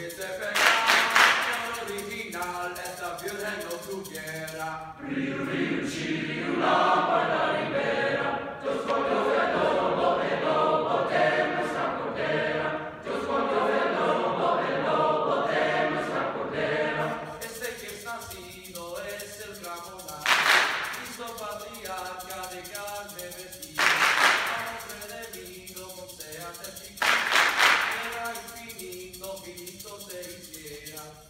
es pecado original, esta virgen no tuviera. Riu Riu Chiu, la puerta libera, tus cuantos del lobo, el lobo de nuestra cordera. Tus cuantos del lobo de nuestra cordera. Este que es nacido es el camonal, Cristo patriarca de carne vestida, a nombre de mí, como sea testificado. Finito se hiciera.